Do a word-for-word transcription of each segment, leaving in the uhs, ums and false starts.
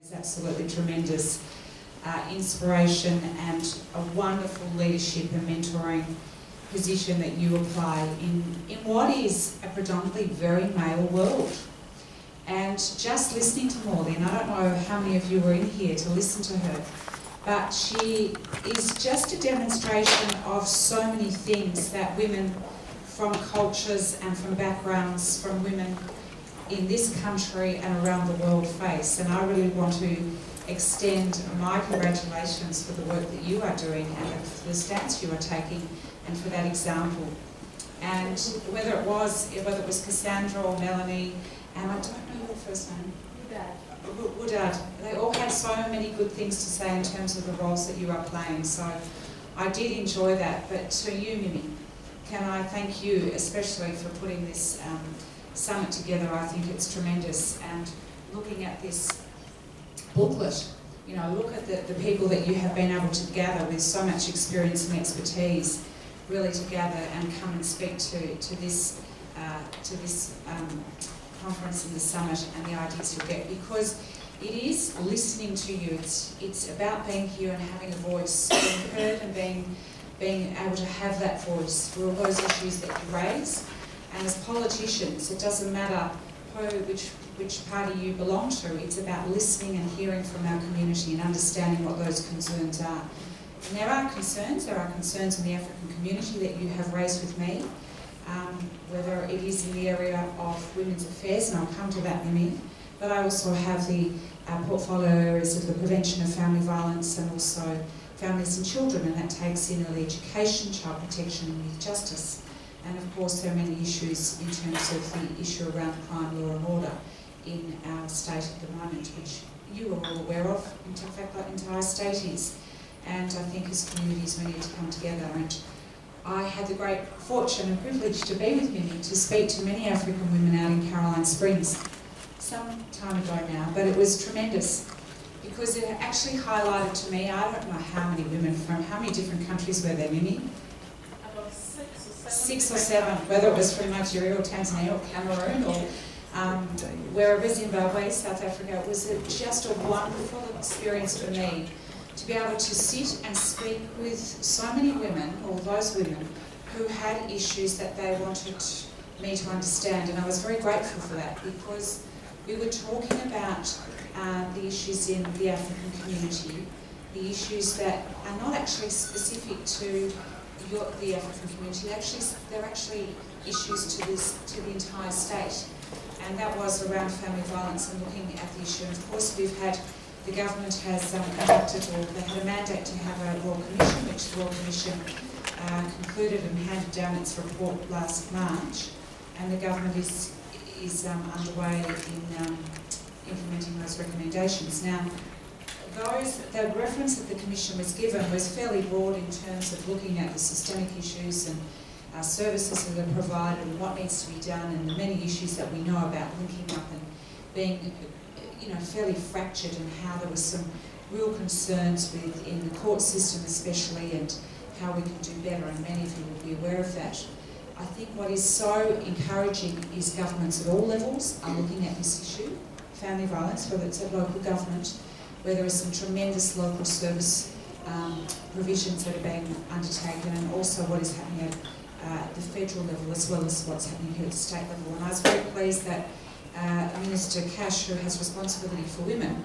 It's absolutely tremendous uh, inspiration and a wonderful leadership and mentoring position that you apply in, in what is a predominantly very male world. And just listening to Morely, and I don't know how many of you were in here to listen to her, but she is just a demonstration of so many things that women from cultures and from backgrounds, from women in this country and around the world face. And I really want to extend my congratulations for the work that you are doing and for the stance you are taking and for that example. And whether it was, whether it was Cassandra or Melanie, and I don't know your first name. Woodard. Woodard. They all had so many good things to say in terms of the roles that you are playing. So I did enjoy that. But to you, Mimmie, can I thank you especially for putting this um, summit together. I think it's tremendous. And looking at this booklet, you know, look at the, the people that you have been able to gather with so much experience and expertise, really to gather and come and speak to, to this, uh, to this um, conference and the summit and the ideas you'll get, because it is listening to you. It's, it's about being here and having a voice, being heard and being, being able to have that voice for all those issues that you raise. And as politicians, it doesn't matter who, which, which party you belong to, it's about listening and hearing from our community and understanding what those concerns are. And there are concerns, there are concerns in the African community that you have raised with me. Um, whether it is in the area of women's affairs, and I'll come to that in a minute, but I also have the uh, portfolio areas of the prevention of family violence and also families and children, and that takes in early education, child protection and youth justice. And of course there are many issues in terms of the issue around crime, law and order in our state at the moment, which you are all aware of, in fact the entire state is. And I think as communities we need to come together, and I had the great fortune and privilege to be with Mimmie to speak to many African women out in Caroline Springs some time ago now, but it was tremendous because it actually highlighted to me, I don't know how many women from, how many different countries were there, Mimmie? About six or seven. Six or seven, whether it was from Nigeria or Tanzania or Cameroon or um, wherever, Zimbabwe, South Africa. It was a, just a wonderful experience for me to be able to sit and speak with so many women, or those women, who had issues that they wanted me to understand. And I was very grateful for that because we were talking about uh, the issues in the African community, the issues that are not actually specific to your, the African community, they're actually, they're actually issues to, this, to the entire state. And that was around family violence and looking at the issue. And of course we've had the government has um, conducted, or they had a mandate to have a Royal Commission, which the Royal Commission uh, concluded and handed down its report last March, and the government is is um, underway in um, implementing those recommendations. Now, those the reference that the Commission was given was fairly broad in terms of looking at the systemic issues and uh, services that are provided and what needs to be done and the many issues that we know about linking up and being, you know, fairly fractured, and how there was some real concerns with in the court system especially and how we can do better, and many of you will be aware of that. I think what is so encouraging is governments at all levels are looking at this issue, family violence, whether it's at local government, where there are some tremendous local service um, provisions that are being undertaken, and also what is happening at uh, the federal level as well as what's happening here at the state level. And I was very pleased that Uh, Minister Cash, who has responsibility for women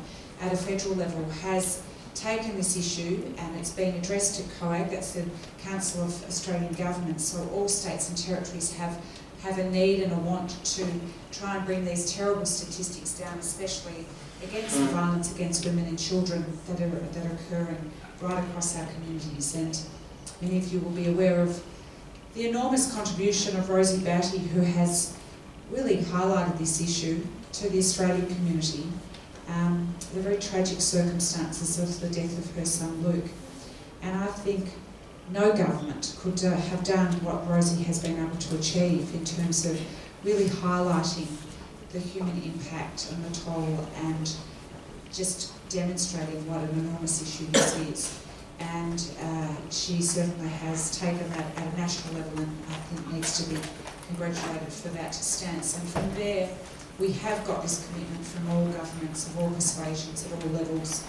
at a federal level, has taken this issue and it's been addressed to COAG, that's the Council of Australian Governments, so all states and territories have, have a need and a want to try and bring these terrible statistics down, especially against the violence against women and children that are, that are occurring right across our communities. And many of you will be aware of the enormous contribution of Rosie Batty, who has really highlighted this issue to the Australian community, um, the very tragic circumstances of the death of her son Luke. And I think no government could uh, have done what Rosie has been able to achieve in terms of really highlighting the human impact and the toll and just demonstrating what an enormous issue this is. And uh, she certainly has taken that at a national level and I think needs to be congratulated for that stance. And from there, we have got this commitment from all governments of all persuasions at all levels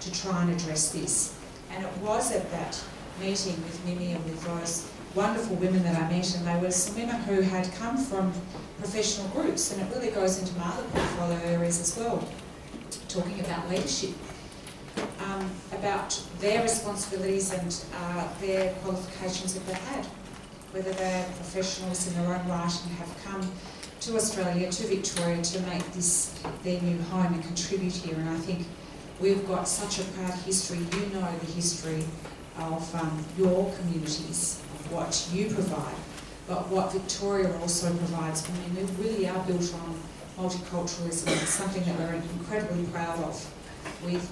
to try and address this. And it was at that meeting with Mimmie and with those wonderful women that I met, and they were some women who had come from professional groups, and it really goes into my other portfolio areas as well, talking about leadership, um, about their responsibilities and uh, their qualifications that they've had, whether they're professionals in their own right and have come to Australia, to Victoria, to make this their new home and contribute here. And I think we've got such a proud history. You know the history of um, your communities, of what you provide, but what Victoria also provides. I mean, we really are built on multiculturalism. It's something that we're incredibly proud of, with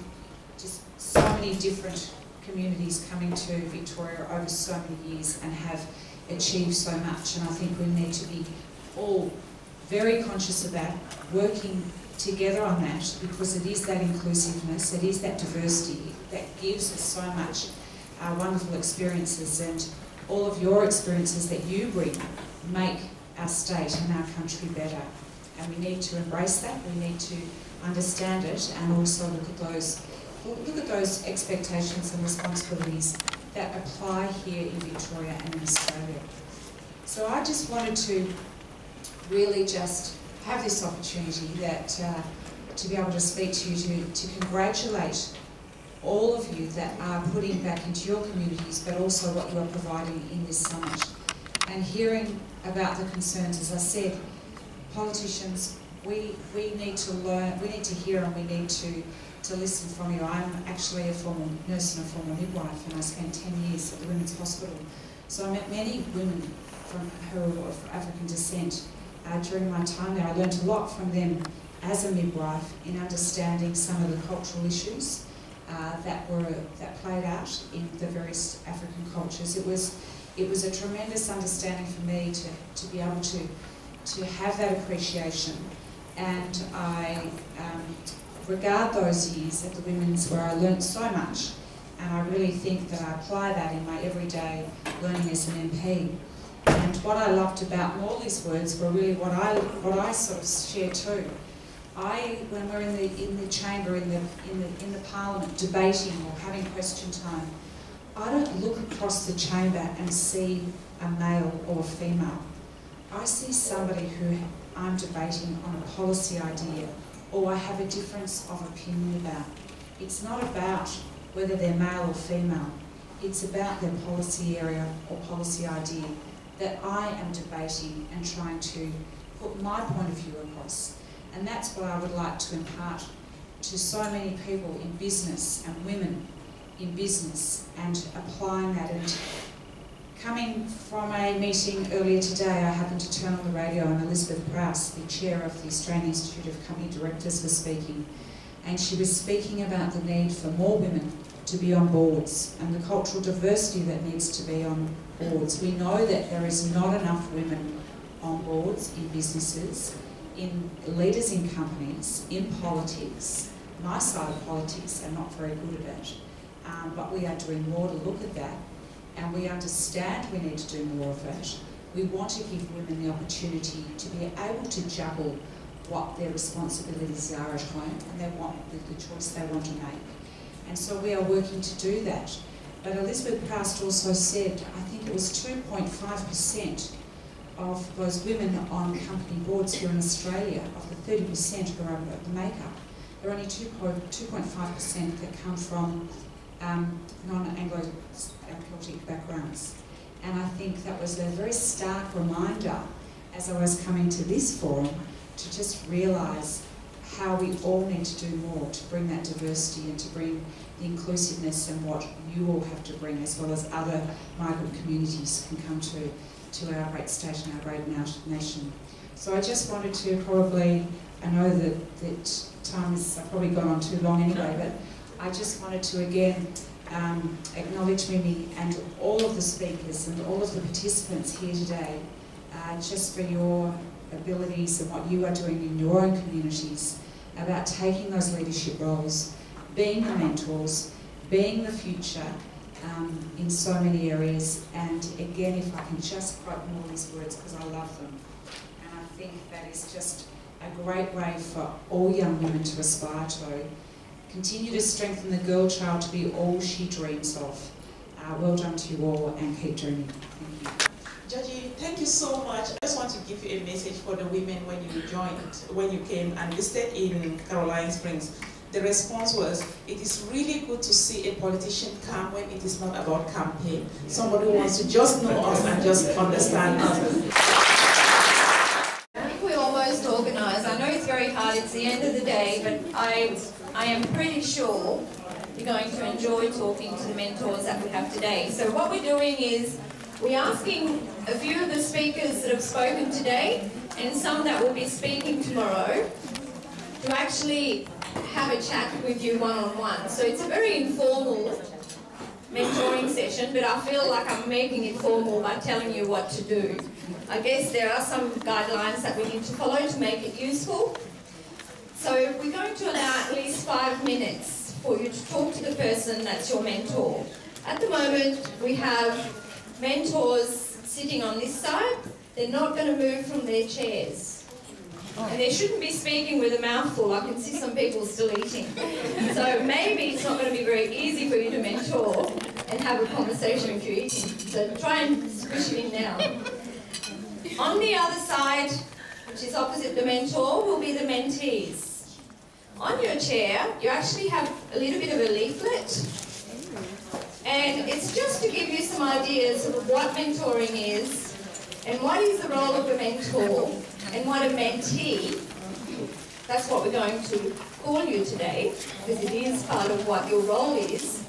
just so many different communities coming to Victoria over so many years and have achieved so much. And I think we need to be all very conscious of that, working together on that, because it is that inclusiveness, it is that diversity that gives us so much uh, wonderful experiences, and all of your experiences that you bring make our state and our country better. And we need to embrace that, we need to understand it, and also look at those, look at those expectations and responsibilities that apply here in Victoria and in Australia. So I just wanted to really just have this opportunity that uh, to be able to speak to you, to, to congratulate all of you that are putting back into your communities, but also what you are providing in this summit. And hearing about the concerns, as I said, politicians, we, we need to learn, we need to hear, and we need to, to listen from you. I'm actually a former nurse and a former midwife, and I spent ten years at the Women's Hospital. So I met many women from, who are of African descent. Uh, during my time there, I learned a lot from them as a midwife in understanding some of the cultural issues uh, that were that played out in the various African cultures. It was it was a tremendous understanding for me to to be able to to have that appreciation, and I um, regard those years at the Women's where I learned so much, and I really think that I apply that in my everyday learning as an M P. And what I loved about Morley's words were really what I what I sort of share too. I, when we're in the in the chamber in the in the in the Parliament debating or having question time, I don't look across the chamber and see a male or a female. I see somebody who I'm debating on a policy idea, or I have a difference of opinion about. It's not about whether they're male or female. It's about their policy area or policy idea that I am debating and trying to put my point of view across. And that's what I would like to impart to so many people in business, and women in business, and applying that. And coming from a meeting earlier today, I happened to turn on the radio and Elizabeth Prowse, the chair of the Australian Institute of Company Directors, was speaking. And she was speaking about the need for more women to be on boards, and the cultural diversity that needs to be on boards. We know that there is not enough women on boards in businesses, in leaders in companies, in politics. My side of politics are not very good at it, um, but we are doing more to look at that, and we understand we need to do more of it. We want to give women the opportunity to be able to juggle what their responsibilities are at home, and they want the, the choice they want to make. And so we are working to do that. But Elizabeth Prowse also said, I think it was two point five percent of those women on company boards here in Australia, of the thirty percent who are the makeup, there are only two point five percent that come from um, non-Anglo-Celtic backgrounds. And I think that was a very stark reminder, as I was coming to this forum, to just realise how we all need to do more to bring that diversity and to bring the inclusiveness and what you all have to bring, as well as other migrant communities can come to, to our great state and our great nation. So I just wanted to probably, I know that, that time has probably gone on too long anyway, but I just wanted to again um, acknowledge Mimmie and all of the speakers and all of the participants here today, uh, just for your abilities and what you are doing in your own communities, about taking those leadership roles, being the mentors, being the future, um, in so many areas. And again, if I can just quote Morley's words, because I love them, and I think that is just a great way for all young women to aspire to. Continue to strengthen the girl child to be all she dreams of. Uh, well done to you all, and keep dreaming. Thank you. Georgie, thank you so much. I just want to give you a message for the women when you joined, when you came and visited in Caroline Springs. The response was, it is really good to see a politician come when it is not about campaign. Somebody who wants to just know us and just understand us. I think we almost organised. I know it's very hard, it's the end of the day, but I, I am pretty sure you're going to enjoy talking to the mentors that we have today. So what we're doing is, we're asking a few of the speakers that have spoken today, and some that will be speaking tomorrow, to actually have a chat with you one-on-one. So it's a very informal mentoring session, but I feel like I'm making it formal by telling you what to do. I guess there are some guidelines that we need to follow to make it useful. So we're going to allow at least five minutes for you to talk to the person that's your mentor. At the moment, we have mentors sitting on this side. They're not going to move from their chairs. And they shouldn't be speaking with a mouthful. I can see some people still eating. So maybe it's not going to be very easy for you to mentor and have a conversation if you're eating. So try and squish it in now. On the other side, which is opposite the mentor, will be the mentees. On your chair, you actually have a little bit of a leaflet. And it's just to give you some ideas of what mentoring is, and what is the role of a mentor, and what a mentee. That's what we're going to call you today, because it is part of what your role is,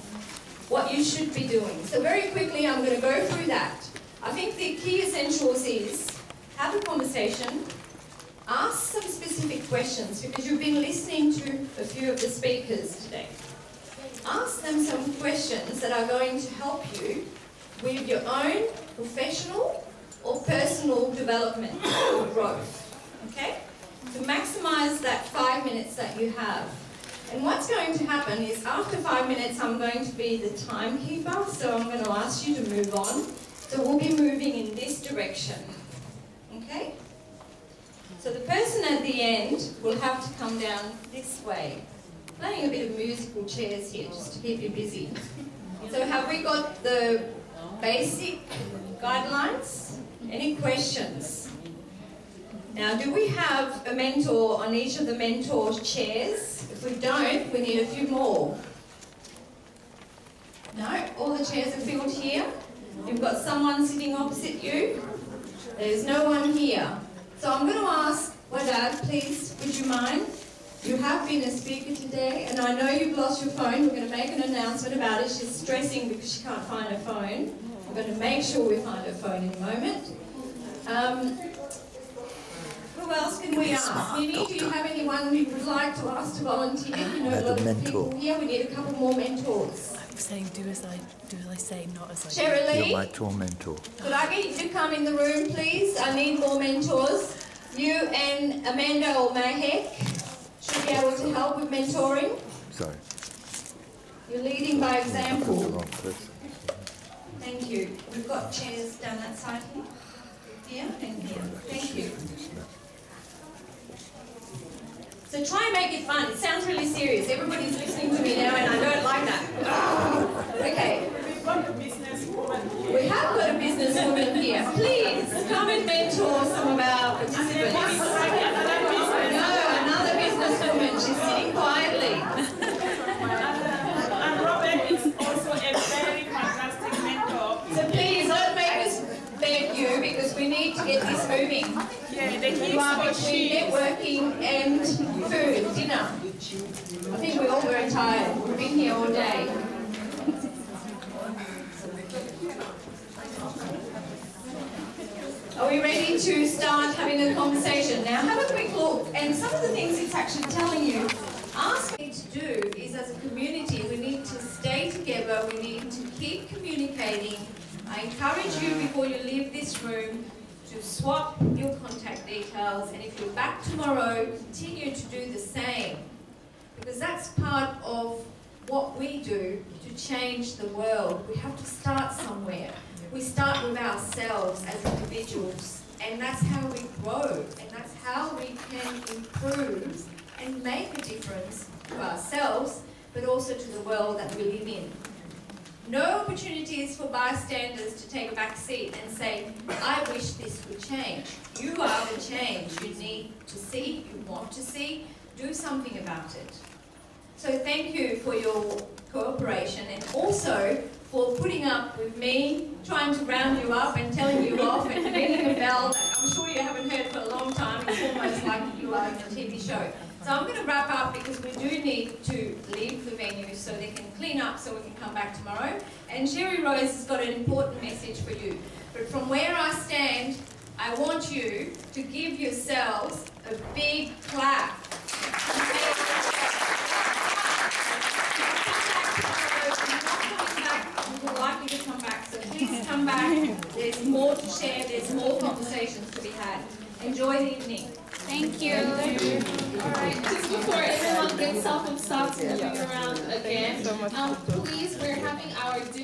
what you should be doing. So very quickly, I'm going to go through that. I think the key essentials is, have a conversation, ask some specific questions, because you've been listening to a few of the speakers today. Ask them some questions that are going to help you with your own professional or personal development or growth, okay? To maximize that five minutes that you have. And what's going to happen is after five minutes, I'm going to be the timekeeper, so I'm going to ask you to move on. So we'll be moving in this direction, okay? So the person at the end will have to come down this way. Playing a bit of musical chairs here just to keep you busy. So have we got the basic guidelines? Any questions? Now, do we have a mentor on each of the mentor chairs? If we don't, we need a few more. No? All the chairs are filled here. You've got someone sitting opposite you. There's no one here. So I'm going to ask, Wadad, please, would you mind? You have been a speaker today, and I know you've lost your phone. We're going to make an announcement about it. She's stressing because she can't find her phone. We're going to make sure we find her phone in a moment. Um, who else can we ask? Mimmie, do you have anyone who would like to ask to volunteer? You know, a lot of people here. We need a couple more mentors. I'm saying do as I do as I say, not as I do. Cheryl Lee, you're my tour mentor. Could I get you to come in the room, please? I need more mentors. You and Amanda or Mahek should be able to help with mentoring. Sorry. You're leading by example. Thank you. We've got chairs down that side here. Here and here. Thank you. So try and make it fun. It sounds really serious. Everybody's listening to me now and I don't like that. Okay. We've got a businesswoman here. We have got a businesswoman here. Please come and mentor some of our participants. She's sitting quietly. And Robert is also a very fantastic mentor. So please don't make us beg you, because we need to get this moving. Yeah, the kids are between networking and food, dinner. I think we're all very tired. We've been here all day. Are we ready to start having a conversation? Now have a quick look, and some of the things it's actually telling you, ask me to do is as a community, we need to stay together, we need to keep communicating. I encourage you before you leave this room to swap your contact details, and if you're back tomorrow, continue to do the same. Because that's part of what we do to change the world. We have to start somewhere. We start with ourselves as individuals, and that's how we grow, and that's how we can improve and make a difference to ourselves, but also to the world that we live in. No opportunities for bystanders to take a back seat and say, I wish this would change. You are the change you need to see, you want to see. Do something about it. So thank you for your cooperation, and also for putting up with me, trying to round you up and telling you off and ringing a bell that I'm sure you haven't heard for a long time. It's almost like you are in a T V show. So I'm going to wrap up because we do need to leave the venue so they can clean up so we can come back tomorrow. And Sherry Rose has got an important message for you. But from where I stand, I want you to give yourselves a big clap. Likely to come back, so please come back. There's more to share, there's more conversations to be had. Enjoy the evening. Thank you. Thank you. All right, just before everyone gets off of stops moving around again, um, please, we're having our